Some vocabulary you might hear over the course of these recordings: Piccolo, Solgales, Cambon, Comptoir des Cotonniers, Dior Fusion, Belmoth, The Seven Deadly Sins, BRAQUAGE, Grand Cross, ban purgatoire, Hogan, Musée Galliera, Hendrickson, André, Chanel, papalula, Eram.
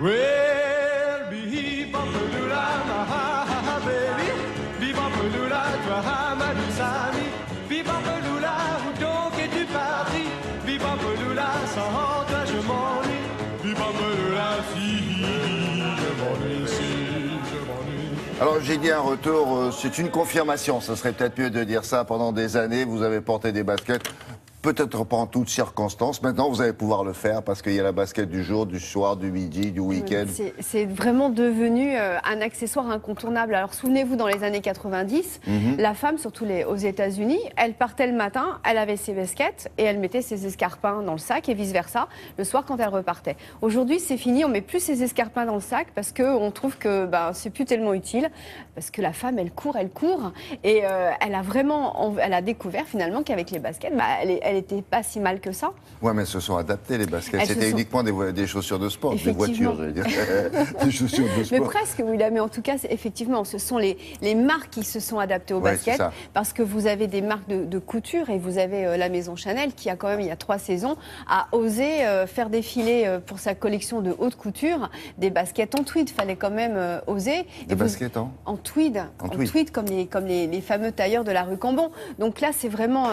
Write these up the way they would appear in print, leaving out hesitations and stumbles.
Well, be papalula, ha baby, be papalula, toi, ma douce amie, be papalula, où donc es-tu parti? Be papalula, sans toi je m'ennuie, be papalula, si je m'ennuie, Alors j'ai dit un retour, c'est une confirmation, ça serait peut-être mieux de dire ça. Pendant des années, vous avez porté des baskets, peut-être pas en toutes circonstances. Maintenant, vous allez pouvoir le faire parce qu'il y a la basket du jour, du soir, du midi, du week-end. C'est vraiment devenu un accessoire incontournable. Alors souvenez-vous, dans les années 90, la femme, surtout aux États-Unis, elle partait le matin, elle avait ses baskets et elle mettait ses escarpins dans le sac et vice-versa le soir quand elle repartait. Aujourd'hui, c'est fini, on met plus ses escarpins dans le sac parce qu'on trouve que c'est plus tellement utile parce que la femme, elle court et elle a découvert finalement qu'avec les baskets, elle n'était pas si mal que ça. Oui, mais elles se sont adaptées, les baskets. C'était uniquement des chaussures de sport, des voitures, je veux dire. Des chaussures de sport. Mais presque, oui, mais en tout cas, effectivement, ce sont les marques qui se sont adaptées aux baskets. Parce que vous avez des marques de couture et vous avez la maison Chanel qui a quand même, il y a 3 saisons, a osé faire défiler pour sa collection de haute couture des baskets en tweed. Fallait quand même oser. Des baskets en tweed. En tweed, comme les fameux tailleurs de la rue Cambon. Donc là, c'est vraiment...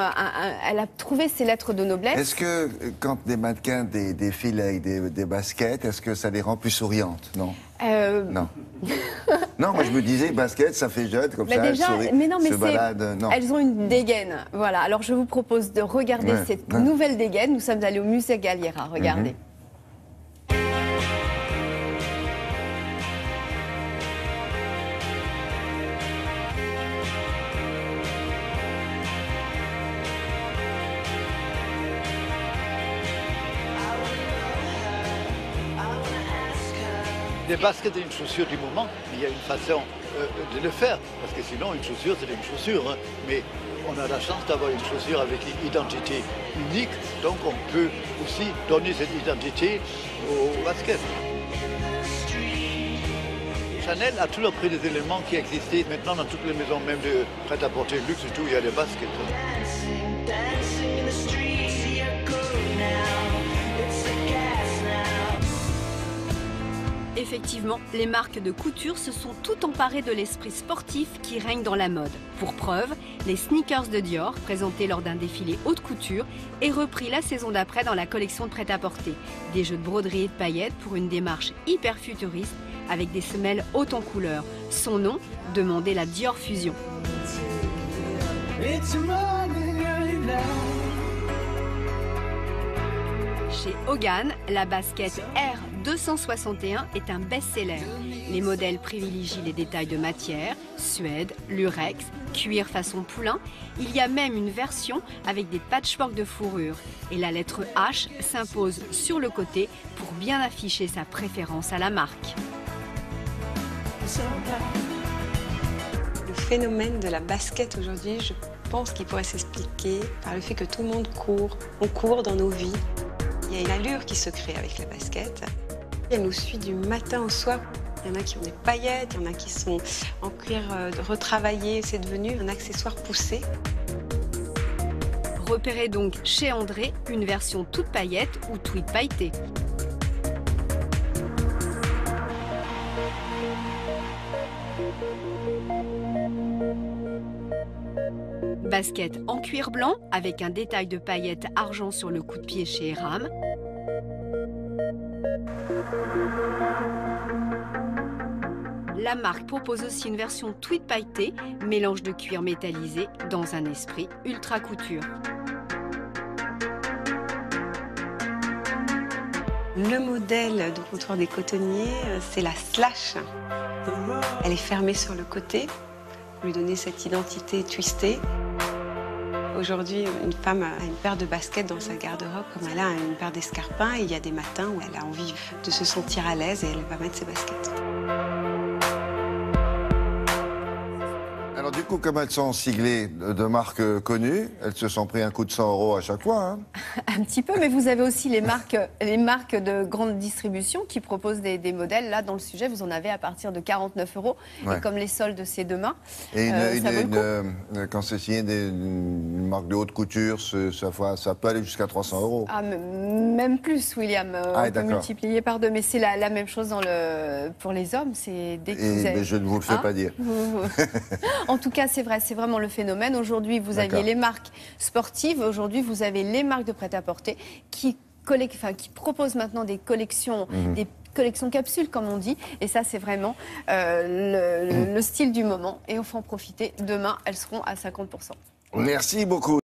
Elle a trouvé ces lettres de noblesse. Est-ce que quand des mannequins défilent avec des baskets, est-ce que ça les rend plus souriantes? Non. Non. Non, moi je me disais, basket, ça fait jeune, comme ça, déjà, elles se baladent. Elles ont une dégaine. Voilà, alors je vous propose de regarder cette nouvelle dégaine. Nous sommes allés au musée Galliera, regardez. Des baskets et une chaussure du moment, il y a une façon de le faire, parce que sinon une chaussure c'est une chaussure, hein. Mais on a la chance d'avoir une chaussure avec une identité unique, donc on peut aussi donner cette identité aux baskets. Chanel a toujours pris des éléments qui existaient maintenant dans toutes les maisons, même de prêt-à-porter luxe et tout, il y a des baskets. Effectivement, les marques de couture se sont toutes emparées de l'esprit sportif qui règne dans la mode. Pour preuve, les sneakers de Dior, présentés lors d'un défilé haute couture, et repris la saison d'après dans la collection de prêt-à-porter. Des jeux de broderie et de paillettes pour une démarche hyper futuriste avec des semelles hautes en couleur. Son nom, demandez la Dior Fusion. Chez Hogan, la basket Air 261 est un best-seller. Les modèles privilégient les détails de matière, suède, lurex, cuir façon poulain. Il y a même une version avec des patchworks de fourrure. Et la lettre H s'impose sur le côté pour bien afficher sa préférence à la marque. Le phénomène de la basket aujourd'hui, je pense qu'il pourrait s'expliquer par le fait que tout le monde court. On court dans nos vies. Il y a une allure qui se crée avec la basket. Elle nous suit du matin au soir. Il y en a qui ont des paillettes, il y en a qui sont en cuir retravaillé. C'est devenu un accessoire poussé. Repérez donc chez André une version toute paillette ou tweed pailleté. Basket en cuir blanc avec un détail de paillettes argent sur le coup de pied chez Eram. La marque propose aussi une version tweed pailleté, mélange de cuir métallisé dans un esprit ultra couture. Le modèle du comptoir des cotonniers, c'est la slash. Elle est fermée sur le côté pour lui donner cette identité twistée. Aujourd'hui, une femme a une paire de baskets dans sa garde-robe, comme elle a une paire d'escarpins. Il y a des matins où elle a envie de se sentir à l'aise et elle va mettre ses baskets. Alors du coup, comme elles sont siglées de marques connues, elles se sont pris un coup de 100 euros à chaque fois. Hein. un petit peu, mais vous avez aussi les marques de grande distribution qui proposent des modèles. Là, dans le sujet, vous en avez à partir de 49 €. Ouais. Et comme les soldes, c'est demain. Et quand c'est signé une marque de haute couture, ça peut aller jusqu'à 300 €. Ah, même plus, William. On peut multiplier par deux. Mais c'est la même chose pour les hommes. Mais je ne vous le fais pas dire. En tout cas, c'est vrai. C'est vraiment le phénomène. Aujourd'hui, vous aviez les marques sportives. Aujourd'hui, vous avez les marques de prêt-à-porter qui proposent maintenant des collections, des collections capsules, comme on dit. Et ça, c'est vraiment le style du moment. Et on faut en profiter. Demain, elles seront à 50 %. Merci beaucoup.